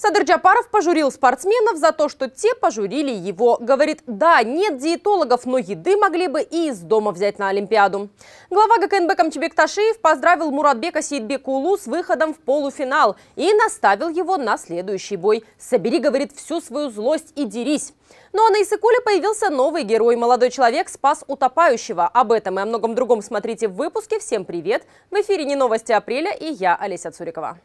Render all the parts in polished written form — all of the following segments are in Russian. Садыр Жапаров пожурил спортсменов за то, что те пожурили его. Говорит, да, нет диетологов, но еды могли бы и из дома взять на Олимпиаду. Глава ГКНБ Камчыбек Ташиев поздравил Муратбека Сейитбек уулу с выходом в полуфинал и наставил его на следующий бой. «Собери, — говорит, — всю свою злость и дерись». Ну а на Иссыкуле появился новый герой. Молодой человек спас утопающего. Об этом и о многом другом смотрите в выпуске. Всем привет! В эфире «НеНовости апреля» и я, Олеся Цурикова.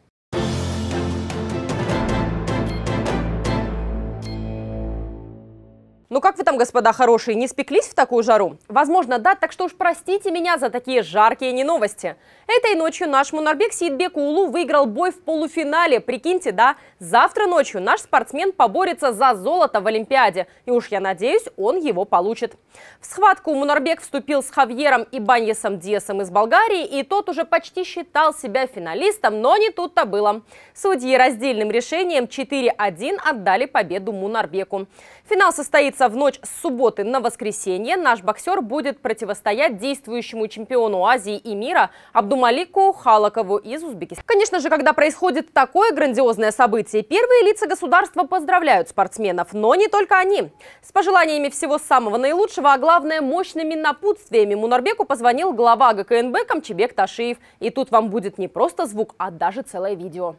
Ну как вы там, господа хорошие, не спеклись в такую жару? Возможно, да, так что уж простите меня за такие жаркие неновости. Этой ночью наш Мунарбек Сейитбек уулу выиграл бой в полуфинале. Прикиньте, да? Завтра ночью наш спортсмен поборется за золото в Олимпиаде. И уж я надеюсь, он его получит. В схватку Мунарбек вступил с Хавьером и Баньесом Диесом из Болгарии, и тот уже почти считал себя финалистом, но не тут-то было. Судьи раздельным решением 4-1 отдали победу Мунарбеку. Финал состоится в ночь с субботы на воскресенье. Наш боксер будет противостоять действующему чемпиону Азии и мира Абдумалику Халакову из Узбекистана. Конечно же, когда происходит такое грандиозное событие, первые лица государства поздравляют спортсменов, но не только они. С пожеланиями всего самого наилучшего, а главное, мощными напутствиями Мунарбеку позвонил глава ГКНБ Камчыбек Ташиев. И тут вам будет не просто звук, а даже целое видео.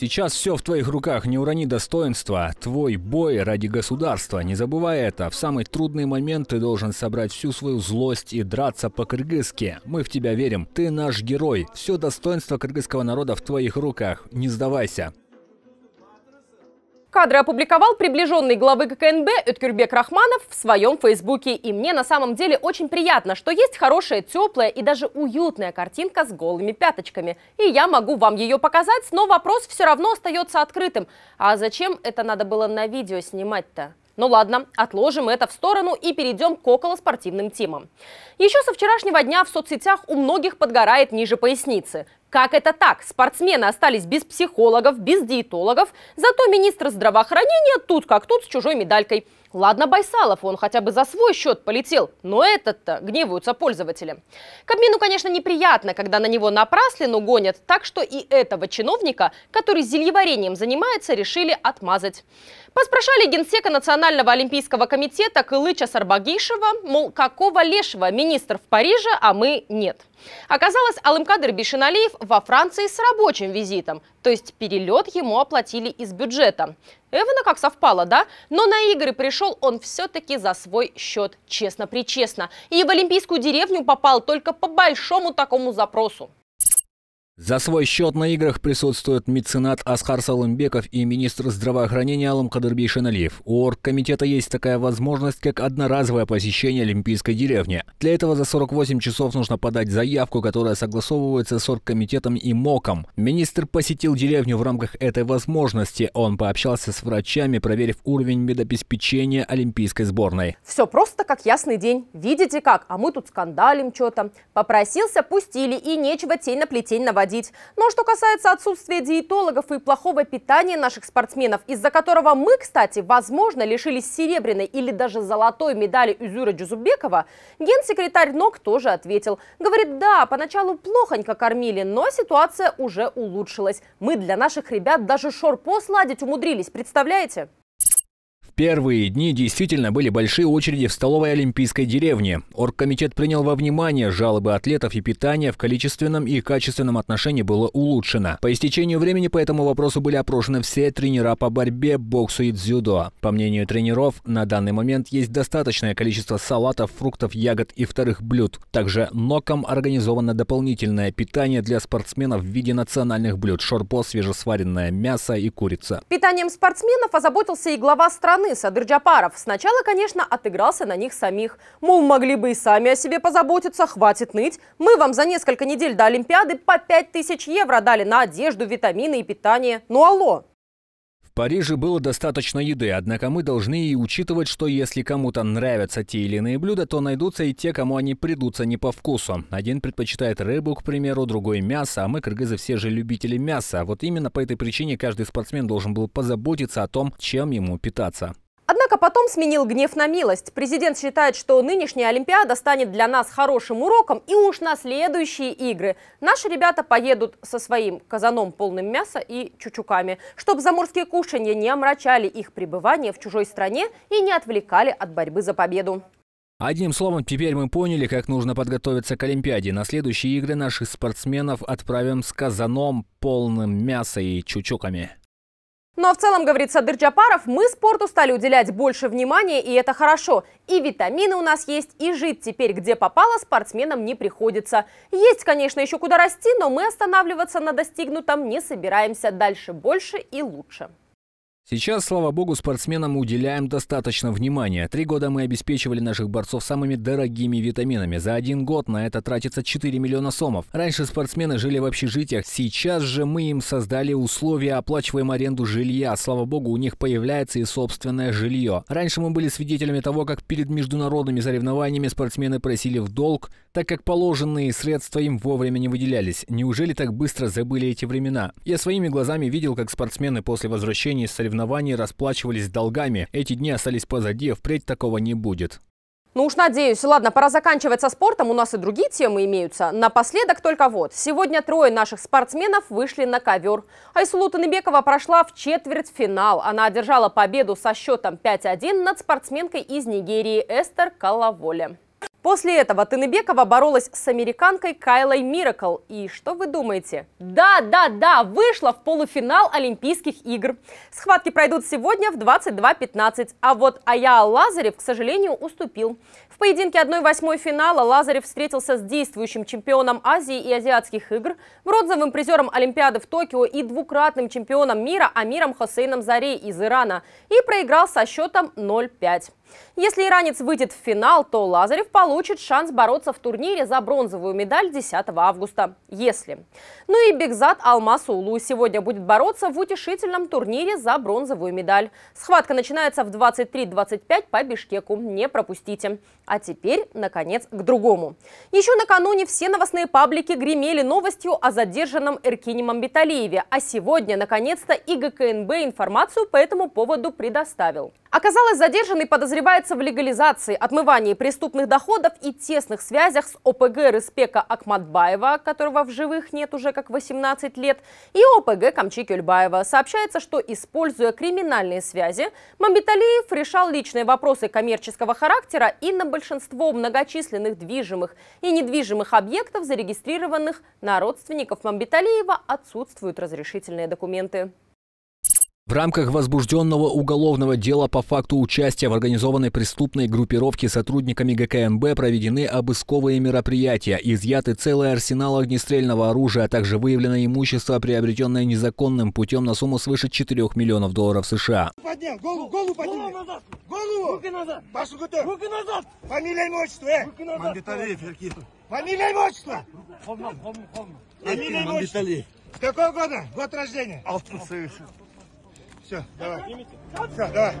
Сейчас все в твоих руках, не урони достоинства. Твой бой ради государства. Не забывай это. В самый трудный момент ты должен собрать всю свою злость и драться по-кыргызски. Мы в тебя верим. Ты наш герой. Все достоинство кыргызского народа в твоих руках. Не сдавайся. Кадры опубликовал приближенный главы ГКНБ Эткюрбек Рахманов в своем фейсбуке. И мне на самом деле очень приятно, что есть хорошая, теплая и даже уютная картинка с голыми пяточками. И я могу вам ее показать, но вопрос все равно остается открытым. А зачем это надо было на видео снимать-то? Ну ладно, отложим это в сторону и перейдем к околоспортивным темам. Еще со вчерашнего дня в соцсетях у многих подгорает ниже поясницы. Как это так? Спортсмены остались без психологов, без диетологов, зато министр здравоохранения тут как тут с чужой медалькой. Ладно, Байсалов, он хотя бы за свой счет полетел, но этот-то гневаются пользователи. Кабмину, конечно, неприятно, когда на него напраслину гонят, так что и этого чиновника, который зельеварением занимается, решили отмазать. Поспрашали генсека Национального олимпийского комитета Кылыча Сарбагишева, мол, какого лешего министр в Париже, а мы нет. Оказалось, Алымкадыр Бейшеналиев во Франции с рабочим визитом, то есть перелет ему оплатили из бюджета. Эвана как совпало, да? Но на игры пришел он все-таки за свой счет, честно-причестно. И в олимпийскую деревню попал только по большому такому запросу. За свой счет на играх присутствуют меценат Асхар Солымбеков и министр здравоохранения Алымкадыр Бейшеналиев. У оргкомитета есть такая возможность, как одноразовое посещение олимпийской деревни. Для этого за 48 часов нужно подать заявку, которая согласовывается с оргкомитетом и МОКом. Министр посетил деревню в рамках этой возможности. Он пообщался с врачами, проверив уровень медобеспечения олимпийской сборной. Все просто как ясный день. Видите как, а мы тут скандалим что-то. Попросился, пустили, и нечего тень на плетень наводить. Но что касается отсутствия диетологов и плохого питания наших спортсменов, из-за которого мы, кстати, возможно, лишились серебряной или даже золотой медали Узюра Джузубекова, генсекретарь НОК тоже ответил. Говорит, да, поначалу плохонько кормили, но ситуация уже улучшилась. Мы для наших ребят даже шорпо сладить умудрились, представляете? Первые дни действительно были большие очереди в столовой олимпийской деревни. Оргкомитет принял во внимание жалобы атлетов, и питание в количественном и качественном отношении было улучшено. По истечению времени по этому вопросу были опрошены все тренера по борьбе, боксу и дзюдо. По мнению тренеров, на данный момент есть достаточное количество салатов, фруктов, ягод и вторых блюд. Также НОКом организовано дополнительное питание для спортсменов в виде национальных блюд – шорпо, свежесваренное мясо и курица. Питанием спортсменов озаботился и глава страны Садыр Жапаров. Сначала, конечно, отыгрался на них самих. Мол, могли бы и сами о себе позаботиться, хватит ныть. Мы вам за несколько недель до Олимпиады по 5000 евро дали на одежду, витамины и питание. Ну алло! В Париже было достаточно еды, однако мы должны и учитывать, что если кому-то нравятся те или иные блюда, то найдутся и те, кому они придутся не по вкусу. Один предпочитает рыбу, к примеру, другой мясо, а мы, кыргызы, все же любители мяса. Вот именно по этой причине каждый спортсмен должен был позаботиться о том, чем ему питаться. Однако потом сменил гнев на милость. Президент считает, что нынешняя Олимпиада станет для нас хорошим уроком, и уж на следующие игры наши ребята поедут со своим казаном полным мяса и чучуками, чтобы заморские кушанья не омрачали их пребывание в чужой стране и не отвлекали от борьбы за победу. Одним словом, теперь мы поняли, как нужно подготовиться к Олимпиаде. На следующие игры наших спортсменов отправим с казаном полным мяса и чучуками. Ну а в целом, говорит Садыр Жапаров, мы спорту стали уделять больше внимания, и это хорошо. И витамины у нас есть, и жить теперь где попало спортсменам не приходится. Есть, конечно, еще куда расти, но мы останавливаться на достигнутом не собираемся. Дальше больше и лучше. Сейчас, слава богу, спортсменам уделяем достаточно внимания. 3 года мы обеспечивали наших борцов самыми дорогими витаминами. За 1 год на это тратится 4 миллиона сомов. Раньше спортсмены жили в общежитиях. Сейчас же мы им создали условия, оплачиваем аренду жилья. Слава богу, у них появляется и собственное жилье. Раньше мы были свидетелями того, как перед международными соревнованиями спортсмены просили в долг, так как положенные средства им вовремя не выделялись. Неужели так быстро забыли эти времена? Я своими глазами видел, как спортсмены после возвращения из соревнований расплачивались долгами. Эти дни остались позади, впредь такого не будет. Ну уж надеюсь. Ладно, пора заканчивать со спортом, у нас и другие темы имеются. Напоследок только вот. Сегодня 3 наших спортсменов вышли на ковер. Айсулуу Тыныбекова прошла в четвертьфинал. Она одержала победу со счетом 5-1 над спортсменкой из Нигерии Эстер Калаволе. После этого Тыныбекова боролась с американкой Кайлой Миракл. И что вы думаете? Да, вышла в полуфинал Олимпийских игр. Схватки пройдут сегодня в 22:15. А вот Аял Лазарев, к сожалению, уступил. В поединке 1/8 финала Лазарев встретился с действующим чемпионом Азии и Азиатских игр, бронзовым призером Олимпиады в Токио и 2-кратным чемпионом мира Амиром Хосейном Зарей из Ирана. И проиграл со счетом 0-5. Если иранец выйдет в финал, то Лазарев получит шанс бороться в турнире за бронзовую медаль 10 августа, если. Ну и Бекзат Алмасулу сегодня будет бороться в утешительном турнире за бронзовую медаль. Схватка начинается в 23:25 по Бишкеку, не пропустите. А теперь, наконец, к другому. Еще накануне все новостные паблики гремели новостью о задержанном Эркине Мамбеталиеве, а сегодня, наконец-то, и ГКНБ информацию по этому поводу предоставил. Оказалось, задержанный подозревается в легализации, отмывании преступных доходов и тесных связях с ОПГ Респека Ахматбаева, которого в живых нет уже как 18 лет, и ОПГ Камчыбек. Сообщается, что, используя криминальные связи, Мамбеталиев решал личные вопросы коммерческого характера и на большинство многочисленных движимых и недвижимых объектов, зарегистрированных на родственников Мамбеталиева, отсутствуют разрешительные документы. В рамках возбужденного уголовного дела по факту участия в организованной преступной группировке сотрудниками ГКНБ проведены обысковые мероприятия, изъяты целый арсенал огнестрельного оружия, а также выявлено имущество, приобретенное незаконным путем на сумму свыше 4 миллионов долларов США. Поднял, голову поднял. Голову назад. Голову. Руки назад. Пашу готов. Руки назад. Фамилия, имя, отчество. Руки назад. Мамбеталиев, Эркин. Фамилия, имя, отчество. Хомнам. Фамилия, имя, отчество. С какого года? Год рождения. Автосовершил. Все, давай. Все, давай.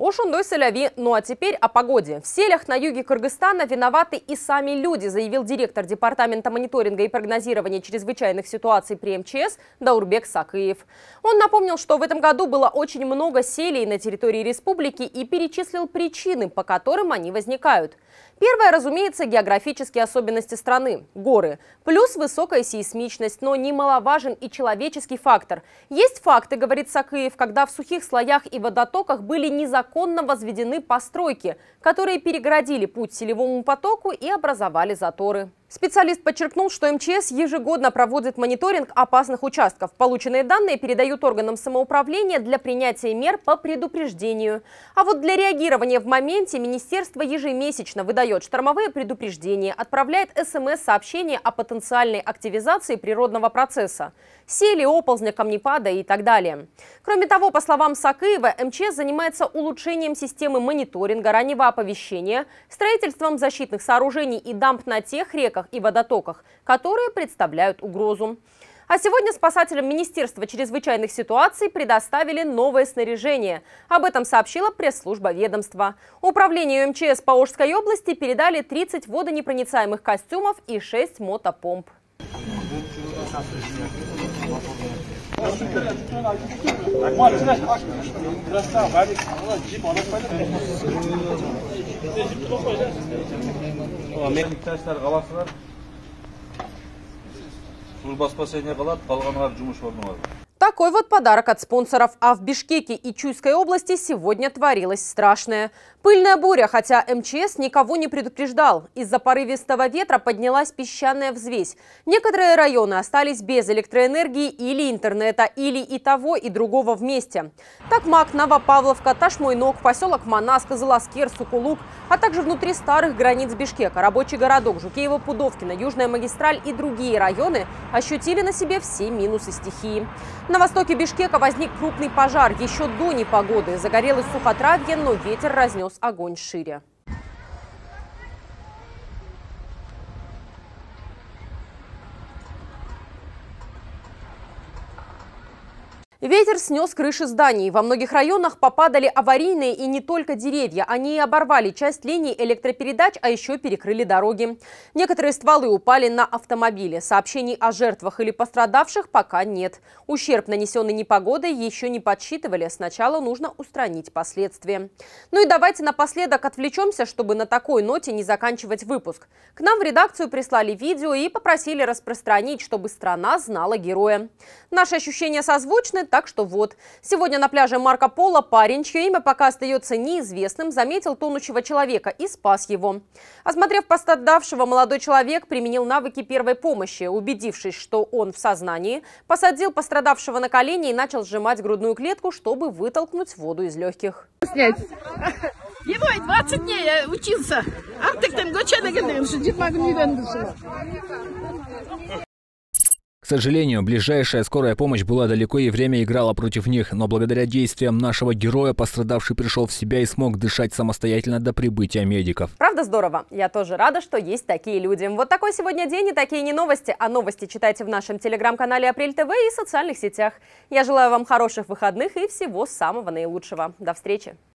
Ошундой соляви. Ну а теперь о погоде. В селях на юге Кыргызстана виноваты и сами люди, заявил директор Департамента мониторинга и прогнозирования чрезвычайных ситуаций при МЧС Даурбек Сакиев. Он напомнил, что в этом году было очень много селей на территории республики и перечислил причины, по которым они возникают. Первое, разумеется, географические особенности страны – горы. Плюс высокая сейсмичность, но немаловажен и человеческий фактор. Есть факты, говорит Сакиев, когда в сухих слоях и водотоках были незаконные незаконно возведены постройки, которые перегородили путь селевому потоку и образовали заторы. Специалист подчеркнул, что МЧС ежегодно проводит мониторинг опасных участков. Полученные данные передают органам самоуправления для принятия мер по предупреждению. А вот для реагирования в моменте министерство ежемесячно выдает штормовые предупреждения, отправляет СМС-сообщения о потенциальной активизации природного процесса – сели, оползня, камнепада и так далее. Кроме того, по словам Сакиева, МЧС занимается улучшением системы мониторинга, раннего оповещения, строительством защитных сооружений и дамб на тех реках и водотоках, которые представляют угрозу. А сегодня спасателям Министерства чрезвычайных ситуаций предоставили новое снаряжение. Об этом сообщила пресс-служба ведомства. Управлению МЧС по Ошской области передали 30 водонепроницаемых костюмов и 6 мотопомп. Такой вот подарок от спонсоров. А в Бишкеке и Чуйской области сегодня творилось страшное. Пыльная буря, хотя МЧС никого не предупреждал. Из-за порывистого ветра поднялась песчаная взвесь. Некоторые районы остались без электроэнергии или интернета, или и того, и другого вместе. Такмак, Новопавловка, Ташмойнок, поселок Манас, Кызыласкер, Сукулук, а также внутри старых границ Бишкека, Рабочий городок, Жукеево-Пудовкино, Южная магистраль и другие районы ощутили на себе все минусы стихии. На востоке Бишкека возник крупный пожар еще до непогоды. Загорелось сухотравье, но ветер разнес огонь шире. Ветер снес крыши зданий. Во многих районах попадали аварийные и не только деревья. Они оборвали часть линий электропередач, а еще перекрыли дороги. Некоторые стволы упали на автомобили. Сообщений о жертвах или пострадавших пока нет. Ущерб, нанесенный непогодой, еще не подсчитывали. Сначала нужно устранить последствия. Ну и давайте напоследок отвлечемся, чтобы на такой ноте не заканчивать выпуск. К нам в редакцию прислали видео и попросили распространить, чтобы страна знала героя. Наши ощущения созвучны. Так что вот, сегодня на пляже Марко Поло парень, чье имя пока остается неизвестным, заметил тонущего человека и спас его. Осмотрев пострадавшего, молодой человек применил навыки первой помощи. Убедившись, что он в сознании, посадил пострадавшего на колени и начал сжимать грудную клетку, чтобы вытолкнуть воду из легких. Снять. Его 20 дней я учился. К сожалению, ближайшая скорая помощь была далеко и время играла против них, но благодаря действиям нашего героя пострадавший пришел в себя и смог дышать самостоятельно до прибытия медиков. Правда здорово? Я тоже рада, что есть такие люди. Вот такой сегодня день и такие не новости. А новости читайте в нашем телеграм-канале Апрель ТВ и в социальных сетях. Я желаю вам хороших выходных и всего самого наилучшего. До встречи!